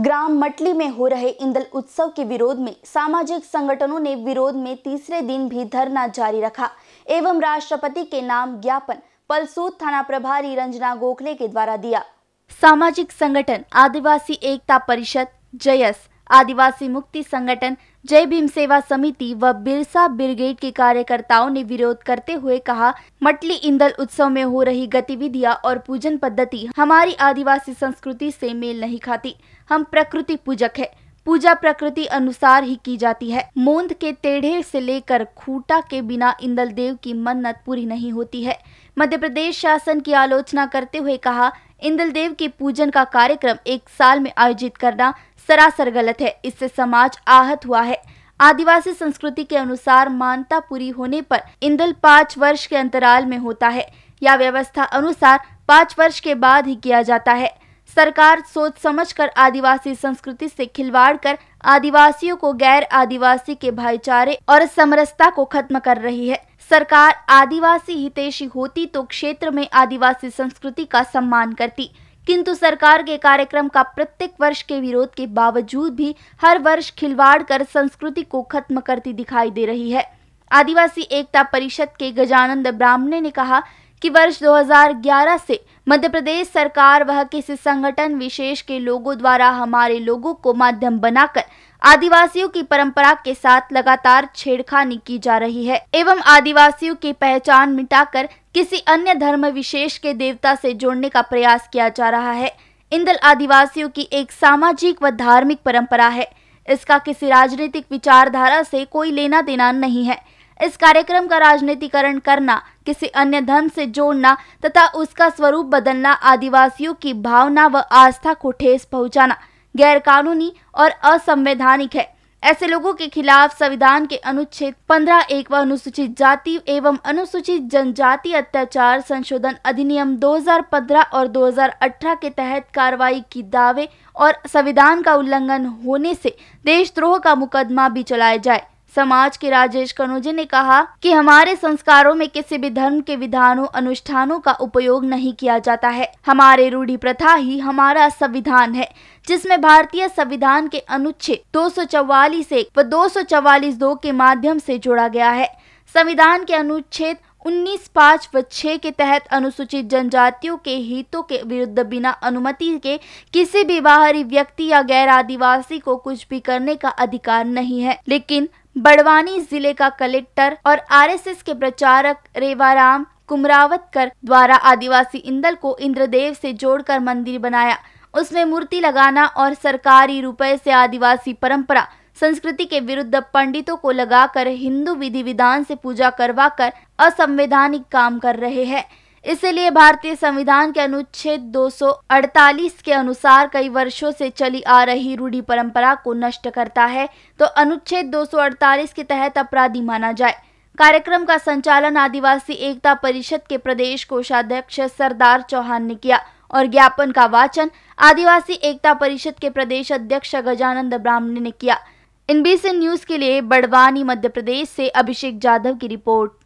ग्राम मटली में हो रहे इंदल उत्सव के विरोध में सामाजिक संगठनों ने विरोध में तीसरे दिन भी धरना जारी रखा एवं राष्ट्रपति के नाम ज्ञापन पलसूद थाना प्रभारी रंजना गोखले के द्वारा दिया। सामाजिक संगठन आदिवासी एकता परिषद, जयस, आदिवासी मुक्ति संगठन, जय भीम सेवा समिति व बिरसा ब्रिगेड के कार्यकर्ताओं ने विरोध करते हुए कहा, मटली इंदल उत्सव में हो रही गतिविधियां और पूजन पद्धति हमारी आदिवासी संस्कृति से मेल नहीं खाती। हम प्रकृति पूजक है, पूजा प्रकृति अनुसार ही की जाती है। मूंद के टेढ़े से लेकर खूंटा के बिना इंदल देव की मन्नत पूरी नहीं होती है। मध्य प्रदेश शासन की आलोचना करते हुए कहा, इंदल देव के पूजन का कार्यक्रम एक साल में आयोजित करना सरासर गलत है। इससे समाज आहत हुआ है। आदिवासी संस्कृति के अनुसार मान्यता पूरी होने पर इंदल 5 वर्ष के अंतराल में होता है या व्यवस्था अनुसार 5 वर्ष के बाद ही किया जाता है। सरकार सोच समझकर आदिवासी संस्कृति से खिलवाड़ कर आदिवासियों को गैर आदिवासी के भाईचारे और समरसता को खत्म कर रही है। सरकार आदिवासी हितैषी होती तो क्षेत्र में आदिवासी संस्कृति का सम्मान करती, किंतु सरकार के कार्यक्रम का प्रत्येक वर्ष के विरोध के बावजूद भी हर वर्ष खिलवाड़ कर संस्कृति को खत्म करती दिखाई दे रही है। आदिवासी एकता परिषद के गजानंद ब्राह्मण ने कहा कि वर्ष 2011 से मध्य प्रदेश सरकार वह किसी संगठन विशेष के लोगों द्वारा हमारे लोगों को माध्यम बनाकर आदिवासियों की परंपरा के साथ लगातार छेड़खानी की जा रही है एवं आदिवासियों की पहचान मिटाकर किसी अन्य धर्म विशेष के देवता से जोड़ने का प्रयास किया जा रहा है। इंदल आदिवासियों की एक सामाजिक व धार्मिक परंपरा है। इसका किसी राजनीतिक विचारधारा से कोई लेना देना नहीं है। इस कार्यक्रम का राजनीतिकरण करना, किसी अन्य धर्म से जोड़ना तथा उसका स्वरूप बदलना आदिवासियों की भावना व आस्था को ठेस पहुंचाना गैरकानूनी और असंवैधानिक है। ऐसे लोगों के खिलाफ संविधान के अनुच्छेद 15(1) व अनुसूचित जाति एवं अनुसूचित जनजाति अत्याचार संशोधन अधिनियम 2015 और 2018 के तहत कार्रवाई की दावे और संविधान का उल्लंघन होने से देशद्रोह का मुकदमा भी चलाया जाए। समाज के राजेश कनोजी ने कहा कि हमारे संस्कारों में किसी भी धर्म के विधानों अनुष्ठानों का उपयोग नहीं किया जाता है। हमारे रूढ़ी प्रथा ही हमारा संविधान है, जिसमें भारतीय संविधान के अनुच्छेद 244(1) व 244(2) के माध्यम से जोड़ा गया है। संविधान के अनुच्छेद 19(5) व 6 के तहत अनुसूचित जनजातियों के हितों के विरुद्ध बिना अनुमति के किसी भी बाहरी व्यक्ति या गैर आदिवासी को कुछ भी करने का अधिकार नहीं है। लेकिन बड़वानी जिले का कलेक्टर और आरएसएस के प्रचारक रेवाराम कुमरावतकर द्वारा आदिवासी इंदल को इंद्रदेव से जोड़कर मंदिर बनाया, उसमें मूर्ति लगाना और सरकारी रुपए से आदिवासी परंपरा संस्कृति के विरुद्ध पंडितों को लगाकर हिंदू विधि विधान से पूजा करवाकर असंवैधानिक काम कर रहे हैं। इसलिए भारतीय संविधान के अनुच्छेद 248 के अनुसार कई वर्षों से चली आ रही रूढ़ी परंपरा को नष्ट करता है तो अनुच्छेद 248 के तहत अपराधी माना जाए। कार्यक्रम का संचालन आदिवासी एकता परिषद के प्रदेश कोषाध्यक्ष सरदार चौहान ने किया और ज्ञापन का वाचन आदिवासी एकता परिषद के प्रदेश अध्यक्ष गजानंद ब्राह्मण ने किया। NBC न्यूज के लिए बड़वानी मध्य प्रदेश से अभिषेक जाधव की रिपोर्ट।